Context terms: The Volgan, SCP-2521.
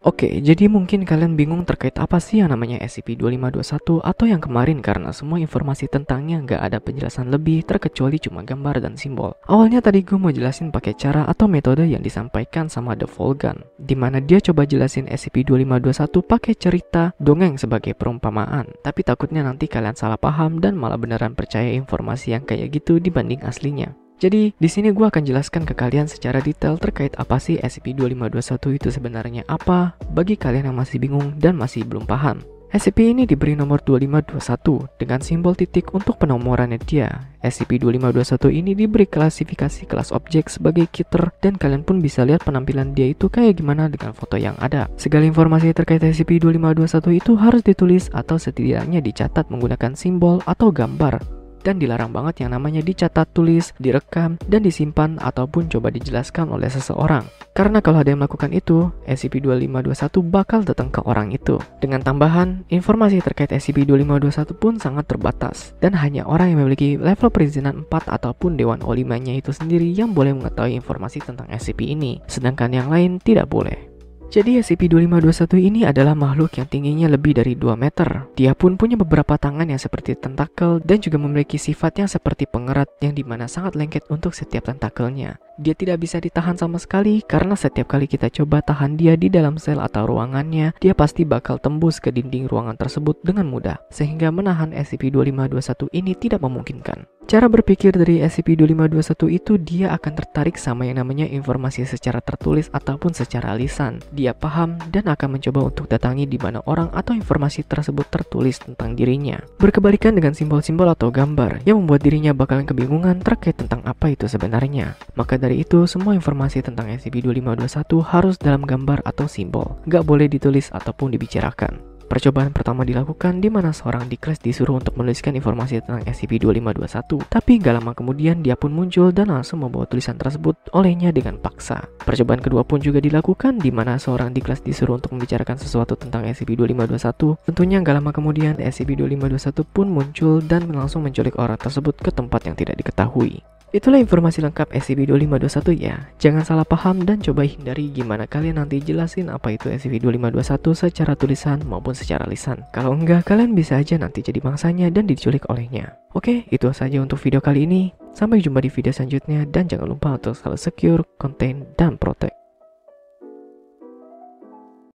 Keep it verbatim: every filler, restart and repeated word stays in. Oke, jadi mungkin kalian bingung terkait apa sih yang namanya S C P dua lima dua satu atau yang kemarin karena semua informasi tentangnya nggak ada penjelasan lebih terkecuali cuma gambar dan simbol. Awalnya tadi gue mau jelasin pakai cara atau metode yang disampaikan sama The Volgan, dimana dia coba jelasin S C P dua lima dua satu pakai cerita dongeng sebagai perumpamaan. Tapi takutnya nanti kalian salah paham dan malah beneran percaya informasi yang kayak gitu dibanding aslinya. Jadi, di sini gue akan jelaskan ke kalian secara detail terkait apa sih S C P dua lima dua satu itu sebenarnya apa, bagi kalian yang masih bingung dan masih belum paham. S C P ini diberi nomor dua lima dua satu dengan simbol titik untuk penomorannya dia. S C P dua lima dua satu ini diberi klasifikasi kelas objek sebagai killer dan kalian pun bisa lihat penampilan dia itu kayak gimana dengan foto yang ada. Segala informasi terkait S C P dua lima dua satu itu harus ditulis atau setidaknya dicatat menggunakan simbol atau gambar. Dan dilarang banget yang namanya dicatat tulis, direkam, dan disimpan ataupun coba dijelaskan oleh seseorang. Karena kalau ada yang melakukan itu, S C P dua lima dua satu bakal datang ke orang itu. Dengan tambahan, informasi terkait S C P dua lima dua satu pun sangat terbatas. Dan hanya orang yang memiliki level perizinan empat ataupun Dewan O lima-nya itu sendiri yang boleh mengetahui informasi tentang S C P ini. Sedangkan yang lain tidak boleh. Jadi S C P dua lima dua satu ini adalah makhluk yang tingginya lebih dari dua meter. Dia pun punya beberapa tangan yang seperti tentakel dan juga memiliki sifat yang seperti pengerat yang dimana sangat lengket untuk setiap tentakelnya. Dia tidak bisa ditahan sama sekali karena setiap kali kita coba tahan dia di dalam sel atau ruangannya, dia pasti bakal tembus ke dinding ruangan tersebut dengan mudah, sehingga menahan S C P dua lima dua satu ini tidak memungkinkan. Cara berpikir dari S C P dua lima dua satu itu dia akan tertarik sama yang namanya informasi secara tertulis ataupun secara lisan. Dia paham dan akan mencoba untuk datangi di mana orang atau informasi tersebut tertulis tentang dirinya. Berkebalikan dengan simbol-simbol atau gambar yang membuat dirinya bakalan kebingungan terkait tentang apa itu sebenarnya. Maka dari itu, semua informasi tentang S C P dua lima dua satu harus dalam gambar atau simbol. Nggak boleh ditulis ataupun dibicarakan. Percobaan pertama dilakukan di mana seorang di-class disuruh untuk menuliskan informasi tentang S C P dua lima dua satu, tapi nggak lama kemudian dia pun muncul dan langsung membawa tulisan tersebut olehnya dengan paksa. Percobaan kedua pun juga dilakukan di mana seorang di-class disuruh untuk membicarakan sesuatu tentang S C P dua lima dua satu, tentunya nggak lama kemudian S C P dua lima dua satu pun muncul dan langsung menculik orang tersebut ke tempat yang tidak diketahui. Itulah informasi lengkap S C P dua lima dua satu ya. Jangan salah paham dan coba hindari gimana kalian nanti jelasin apa itu S C P dua lima dua satu secara tulisan maupun secara lisan. Kalau enggak, kalian bisa aja nanti jadi mangsanya dan diculik olehnya. Oke, itu saja untuk video kali ini. Sampai jumpa di video selanjutnya dan jangan lupa untuk selalu secure, contain, dan protect.